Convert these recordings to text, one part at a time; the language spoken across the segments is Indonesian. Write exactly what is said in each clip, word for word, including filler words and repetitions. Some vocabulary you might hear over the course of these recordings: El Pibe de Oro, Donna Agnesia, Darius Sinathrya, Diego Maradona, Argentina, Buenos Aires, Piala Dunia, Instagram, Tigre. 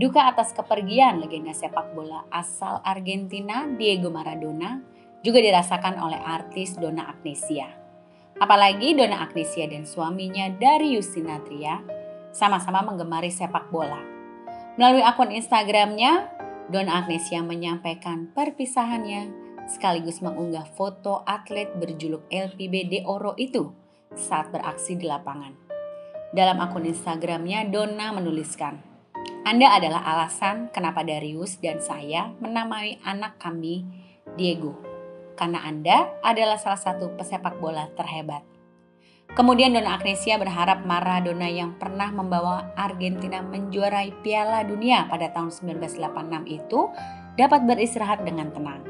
Duka atas kepergian legenda sepak bola asal Argentina Diego Maradona juga dirasakan oleh artis Donna Agnesia. Apalagi Donna Agnesia dan suaminya Darius Sinathrya sama-sama menggemari sepak bola. Melalui akun Instagramnya, Donna Agnesia menyampaikan perpisahannya sekaligus mengunggah foto atlet berjuluk El Pibe de Oro itu saat beraksi di lapangan. Dalam akun Instagramnya, Donna menuliskan, "Anda adalah alasan kenapa Darius dan saya menamai anak kami Diego, karena Anda adalah salah satu pesepak bola terhebat." Kemudian Donna Agnesia berharap Maradona yang pernah membawa Argentina menjuarai Piala Dunia pada tahun seribu sembilan ratus delapan puluh enam itu dapat beristirahat dengan tenang.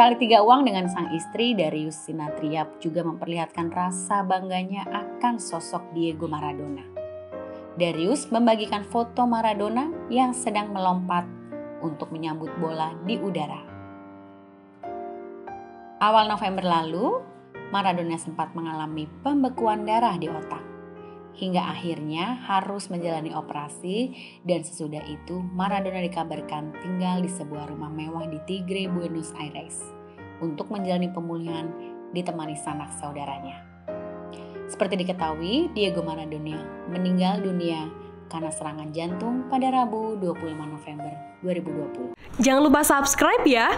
Sekali tiga uang dengan sang istri, Darius Sinathrya juga memperlihatkan rasa bangganya akan sosok Diego Maradona. Darius membagikan foto Maradona yang sedang melompat untuk menyambut bola di udara. Awal November lalu, Maradona sempat mengalami pembekuan darah di otak. Hingga akhirnya harus menjalani operasi dan sesudah itu Maradona dikabarkan tinggal di sebuah rumah mewah di Tigre, Buenos Aires untuk menjalani pemulihan ditemani sanak saudaranya. Seperti diketahui, Diego Maradona meninggal dunia karena serangan jantung pada Rabu dua puluh lima November dua ribu dua puluh. Jangan lupa subscribe ya!